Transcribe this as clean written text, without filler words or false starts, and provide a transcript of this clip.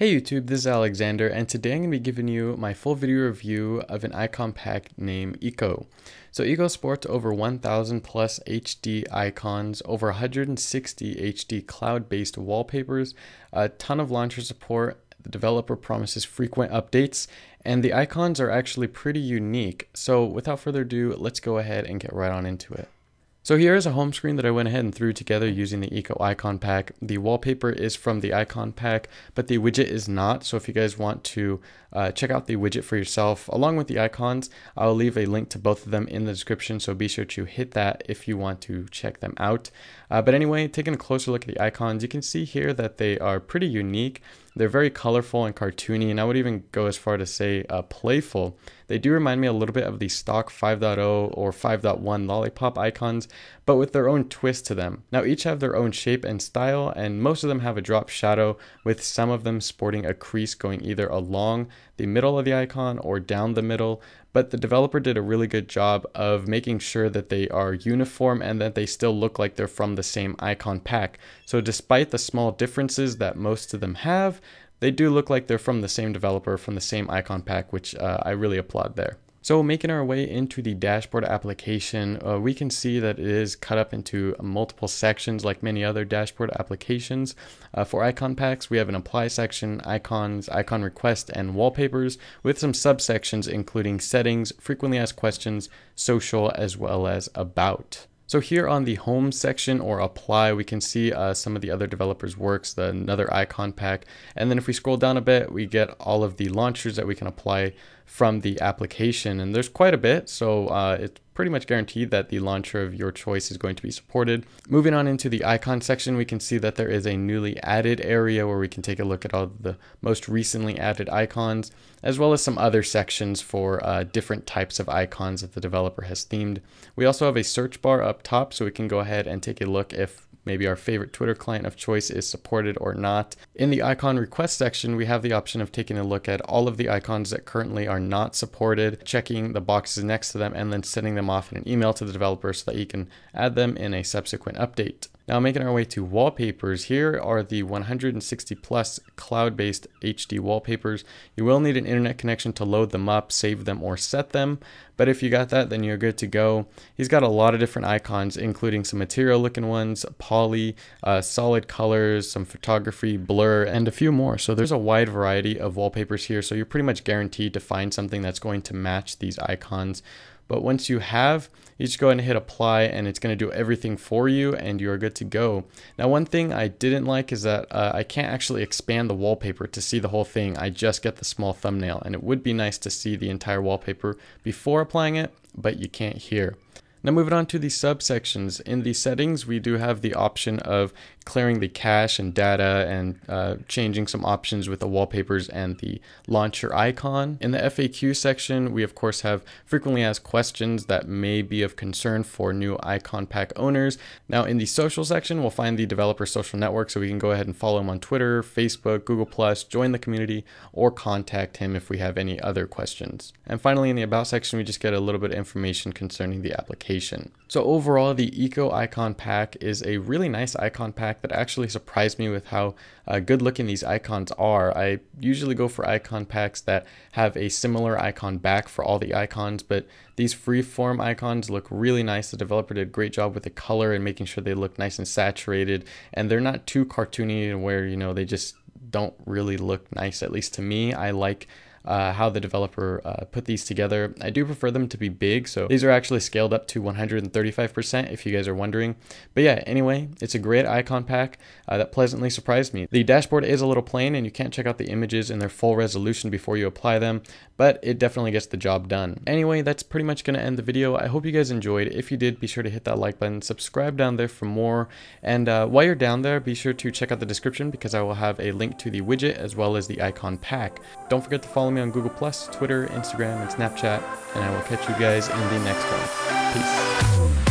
Hey YouTube, this is Alexander, and today I'm going to be giving you my full video review of an icon pack named ECO. So ECO sports over 1,000 plus HD icons, over 160 HD cloud-based wallpapers, a ton of launcher support. The developer promises frequent updates, and the icons are actually pretty unique. So without further ado, let's go ahead and get right on into it. So here is a home screen that I went ahead and threw together using the ECO Icon Pack. The wallpaper is from the Icon Pack, but the widget is not. So if you guys want to check out the widget for yourself, along with the icons, I'll leave a link to both of them in the description. So be sure to hit that if you want to check them out. But anyway, taking a closer look at the icons, you can see here that they are pretty unique. They're very colorful and cartoony, and I would even go as far to say playful. They do remind me a little bit of the stock 5.0 or 5.1 Lollipop icons, but with their own twist to them. Now each have their own shape and style, and most of them have a drop shadow, with some of them sporting a crease going either along the middle of the icon or down the middle. But the developer did a really good job of making sure that they are uniform and that they still look like they're from the same icon pack. So despite the small differences that most of them have, they do look like they're from the same developer, from the same icon pack, which I really applaud there. So making our way into the dashboard application, we can see that it is cut up into multiple sections like many other dashboard applications. For icon packs, we have an apply section, icons, icon request, and wallpapers, with some subsections including settings, frequently asked questions, social, as well as about. So here on the home section or apply, we can see some of the other developers' works, another icon pack. And then if we scroll down a bit, we get all of the launchers that we can apply from the application. And there's quite a bit, so it's pretty much guaranteed that the launcher of your choice is going to be supported. Moving on into the icon section, we can see that there is a newly added area where we can take a look at all the most recently added icons, as well as some other sections for different types of icons that the developer has themed. We also have a search bar up top, so we can go ahead and take a look if maybe our favorite Twitter client of choice is supported or not. In the icon request section, we have the option of taking a look at all of the icons that currently are not supported, checking the boxes next to them, and then sending them off in an email to the developer so that he can add them in a subsequent update. Now making our way to wallpapers, here are the 160 plus cloud-based HD wallpapers. You will need an internet connection to load them up, save them, or set them, but if you got that, then you're good to go. He's got a lot of different icons, including some material looking ones, poly, solid colors, some photography, blur, and a few more. So there's a wide variety of wallpapers here, so you're pretty much guaranteed to find something that's going to match these icons. But once you have, you just go ahead and hit apply, and it's going to do everything for you, and you're good to go. Now one thing I didn't like is that I can't actually expand the wallpaper to see the whole thing. I just get the small thumbnail, and it would be nice to see the entire wallpaper before applying it, but you can't here. Now moving on to the subsections. In the settings, we do have the option of clearing the cache and data and changing some options with the wallpapers and the launcher icon. In the FAQ section, we of course have frequently asked questions that may be of concern for new icon pack owners. Now in the social section, we'll find the developer's social network, so we can go ahead and follow him on Twitter, Facebook, Google+, join the community, or contact him if we have any other questions. And finally, in the about section, we just get a little bit of information concerning the application. So overall, the ECO Icon Pack is a really nice icon pack that actually surprised me with how good looking these icons are. I usually go for icon packs that have a similar icon back for all the icons, but these freeform icons look really nice. The developer did a great job with the color and making sure they look nice and saturated, and they're not too cartoony where, you know, they just don't really look nice, at least to me. I like how the developer put these together. I do prefer them to be big, so these are actually scaled up to 135% if you guys are wondering. But yeah, anyway, it's a great icon pack that pleasantly surprised me. The dashboard is a little plain, and you can't check out the images in their full resolution before you apply them, but it definitely gets the job done. Anyway, that's pretty much going to end the video. I hope you guys enjoyed. If you did, be sure to hit that like button, subscribe down there for more, and while you're down there, be sure to check out the description, because I will have a link to the widget as well as the icon pack. Don't forget to follow me on Google+, Twitter, Instagram, and Snapchat, and I will catch you guys in the next one. Peace.